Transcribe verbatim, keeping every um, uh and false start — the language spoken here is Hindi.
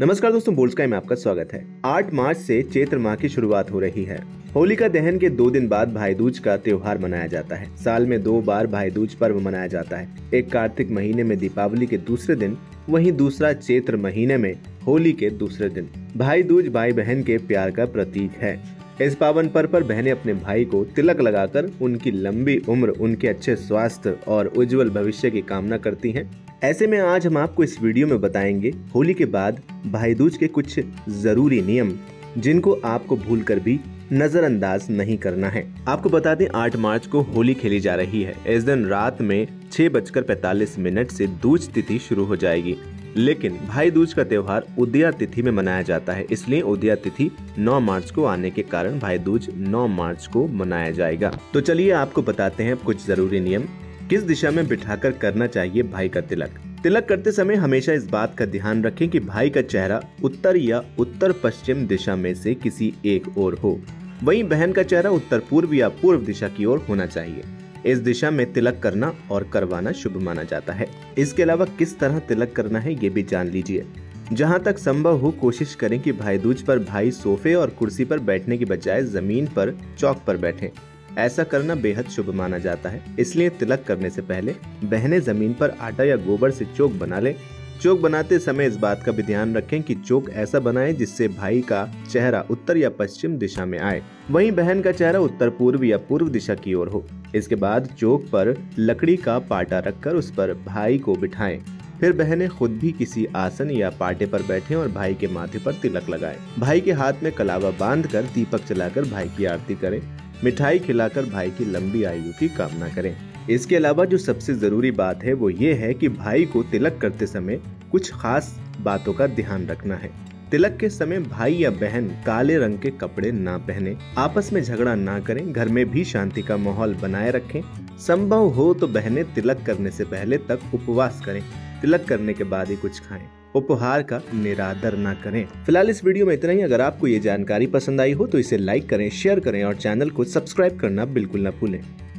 नमस्कार दोस्तों, बोल्डस्काई में आपका स्वागत है। आठ मार्च से चैत्र माह की शुरुआत हो रही है। होलिका दहन के दो दिन बाद भाई दूज का त्योहार मनाया जाता है। साल में दो बार भाई दूज पर्व मनाया जाता है, एक कार्तिक महीने में दीपावली के दूसरे दिन, वहीं दूसरा चैत्र महीने में होली के दूसरे दिन। भाई दूज भाई बहन के प्यार का प्रतीक है। इस पावन पर्व पर बहनें अपने भाई को तिलक लगाकर उनकी लंबी उम्र, उनके अच्छे स्वास्थ्य और उज्जवल भविष्य की कामना करती हैं। ऐसे में आज हम आपको इस वीडियो में बताएंगे होली के बाद भाई दूज के कुछ जरूरी नियम, जिनको आपको भूलकर भी नजरअंदाज नहीं करना है। आपको बता दें, आठ मार्च को होली खेली जा रही है। इस दिन रात में छह बजकर पैतालीस मिनट से दूज तिथि शुरू हो जाएगी, लेकिन भाई दूज का त्योहार उदया तिथि में मनाया जाता है, इसलिए उदया तिथि नौ मार्च को आने के कारण भाई दूज नौ मार्च को मनाया जाएगा। तो चलिए आपको बताते हैं कुछ जरूरी नियम। किस दिशा में बिठाकर करना चाहिए भाई का तिलक। तिलक करते समय हमेशा इस बात का ध्यान रखें कि भाई का चेहरा उत्तर या उत्तर पश्चिम दिशा में से किसी एक ओर हो, वहीं बहन का चेहरा उत्तर पूर्व या पूर्व दिशा की ओर होना चाहिए। इस दिशा में तिलक करना और करवाना शुभ माना जाता है। इसके अलावा किस तरह तिलक करना है ये भी जान लीजिए। जहाँ तक संभव हो कोशिश करें कि भाई दूज पर भाई सोफे और कुर्सी पर बैठने की बजाय जमीन पर, चौक पर बैठें। ऐसा करना बेहद शुभ माना जाता है, इसलिए तिलक करने से पहले बहनें जमीन पर आटा या गोबर से चोक बना लें। चोक बनाते समय इस बात का भी ध्यान रखें कि चोक ऐसा बनाएं जिससे भाई का चेहरा उत्तर या पश्चिम दिशा में आए, वहीं बहन का चेहरा उत्तर पूर्व या पूर्व दिशा की ओर हो। इसके बाद चोक पर लकड़ी का पाटा रखकर उस पर भाई को बिठाएं। फिर बहनें खुद भी किसी आसन या पाटे पर बैठें और भाई के माथे पर तिलक लगाएं। भाई के हाथ में कलावा बांधकर दीपक जलाकर भाई की आरती करें। मिठाई खिलाकर भाई की लंबी आयु की कामना करें। इसके अलावा जो सबसे जरूरी बात है वो ये है कि भाई को तिलक करते समय कुछ खास बातों का ध्यान रखना है। तिलक के समय भाई या बहन काले रंग के कपड़े ना पहने, आपस में झगड़ा ना करें, घर में भी शांति का माहौल बनाए रखें। संभव हो तो बहनें तिलक करने से पहले तक उपवास करें, तिलक करने के बाद ही कुछ खाएं, उपहार का निरादर ना करें। फिलहाल इस वीडियो में इतना ही। अगर आपको ये जानकारी पसंद आई हो तो इसे लाइक करें, शेयर करें और चैनल को सब्सक्राइब करना बिल्कुल ना भूलें।